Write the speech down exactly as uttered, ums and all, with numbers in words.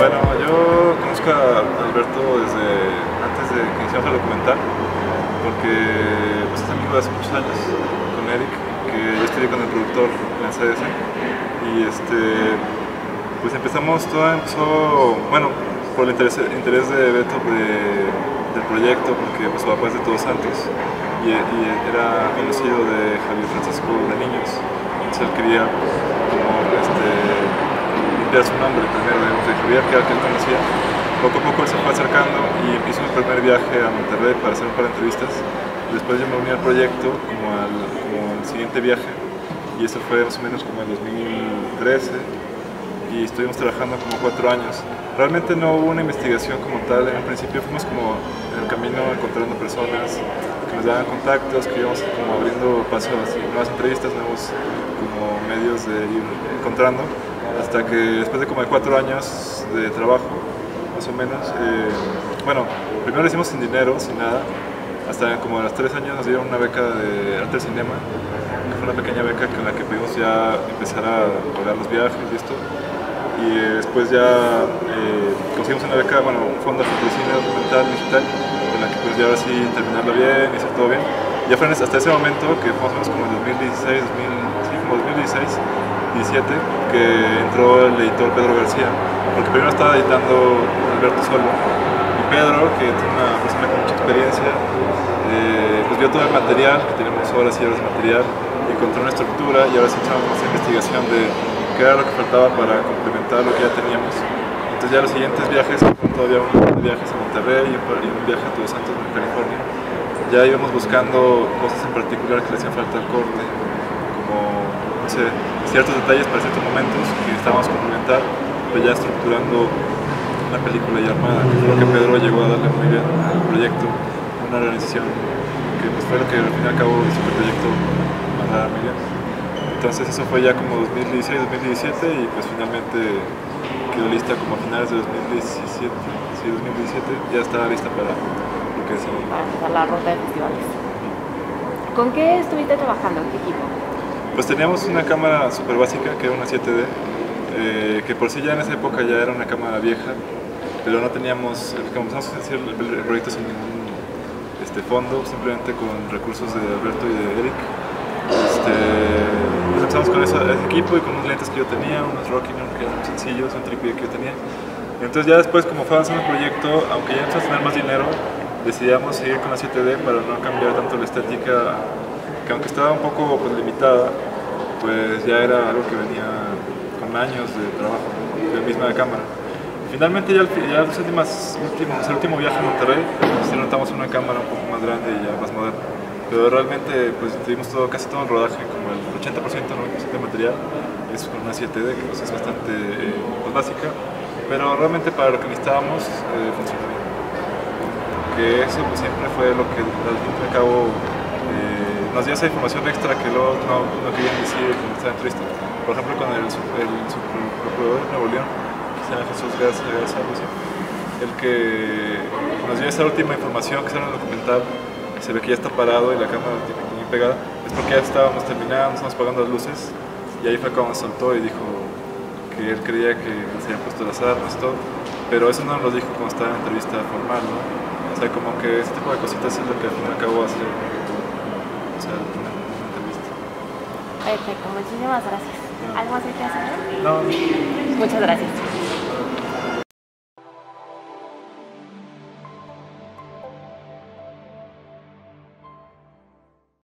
Bueno, yo conozco a Alberto desde antes de que iniciamos el documental, porque pues, es amigo de hace muchos años con Eric, que yo estudié con el productor en el C D C, y este, pues empezamos, todo empezó, bueno, por el interés, el interés de Beto de, del proyecto, porque pues, su papá es de Todos Santos, y, y era conocido de Javier Francesco de niños, entonces él quería como, este, de su nombre primero de Javier, que era el que él conocía. Poco a poco él se fue acercando y hizo mi primer viaje a Monterrey para hacer un par de entrevistas. Después yo me uní al proyecto como al, como al siguiente viaje, y eso fue más o menos como en dos mil trece, y estuvimos trabajando como cuatro años. Realmente no hubo una investigación como tal, en el principio fuimos como en el camino encontrando personas que nos daban contactos, que íbamos como abriendo paso a nuevas entrevistas, nuevos como medios de ir encontrando. Hasta que después de como de cuatro años de trabajo, más o menos, eh, bueno, primero lo hicimos sin dinero, sin nada, hasta como a los tres años nos dieron una beca de arte y cinema, que fue una pequeña beca con la que pudimos ya empezar a pagar los viajes y esto, y eh, después ya eh, conseguimos una beca, bueno, un fondo de cine documental digital, con la que pues ya ahora sí terminarlo bien, hizo todo bien. Ya fue hasta ese momento, que fue más o menos como en dos mil dieciséis, dos mil, sí, como dos mil dieciséis, diecisiete, que entró el editor Pedro García, porque primero estaba editando Alberto solo, y Pedro, que es una persona con mucha experiencia, eh, pues vio todo el material, que tenemos horas y horas de material, encontró una estructura y ahora sí echamos más investigación de qué era lo que faltaba para complementar lo que ya teníamos. Entonces ya los siguientes viajes, todavía un viaje a Monterrey y un viaje a Todos Santos, en California, ya íbamos buscando cosas en particular que le hacían falta al corte, como ciertos detalles para ciertos momentos que estábamos complementando, pero ya estructurando la película ya armada. Creo que Pedro llegó a darle muy bien al proyecto, una organización que pues, fue lo que al fin y al cabo hizo el proyecto mandara a Miriam. Entonces eso fue ya como dos mil dieciséis, dos mil diecisiete, y pues finalmente quedó lista como a finales de dos mil diecisiete, sí, dos mil diecisiete, ya estaba lista para lo que es el... para la ronda de festivales. ¿Con qué estuviste trabajando? ¿Qué equipo? Pues teníamos una cámara súper básica, que era una siete D, eh, que por sí ya en esa época ya era una cámara vieja, pero no teníamos, como empezamos a hacer el proyecto sin ningún este, fondo, simplemente con recursos de Alberto y de Eric. Este, pues empezamos con ese, ese equipo y con unos lentes que yo tenía, unos Rocking, que eran muy sencillos, un trípode que yo tenía. Entonces ya después, como fue avanzando el proyecto, aunque ya empezamos a tener más dinero, decidimos seguir con la siete D para no cambiar tanto la estética, que aunque estaba un poco pues, limitada, pues ya era algo que venía con años de trabajo de la misma cámara. Finalmente ya, ya los últimos, últimos, el último viaje a Monterrey, pues, notamos una cámara un poco más grande y ya más moderna, pero realmente pues tuvimos todo, casi todo el rodaje, como el ochenta por ciento, noventa por ciento de material, es con una siete D que pues, es bastante eh, pues, básica, pero realmente para lo que necesitábamos eh, funcionó bien. Que eso pues, siempre fue lo que al fin y al cabo nos dio esa información extra que luego no, no querían decir cuando estaban tristes. Por ejemplo, con el, el, el subprocurador de Nuevo León, que se llama Jesús Garza, Lucio, el que nos dio esa última información que sale en el documental, se ve que ya está parado y la cámara muy pegada, es porque ya estábamos terminando, estábamos apagando las luces, y ahí fue cuando saltó y dijo que él creía que se habían puesto las armas y todo, pero eso no nos lo dijo cuando estaba en la entrevista formal, ¿no? O sea, como que ese tipo de cositas es lo que al fin acabó hacer. Perfecto, muchísimas gracias. ¿Algo más hay que hacer? No. Muchas gracias.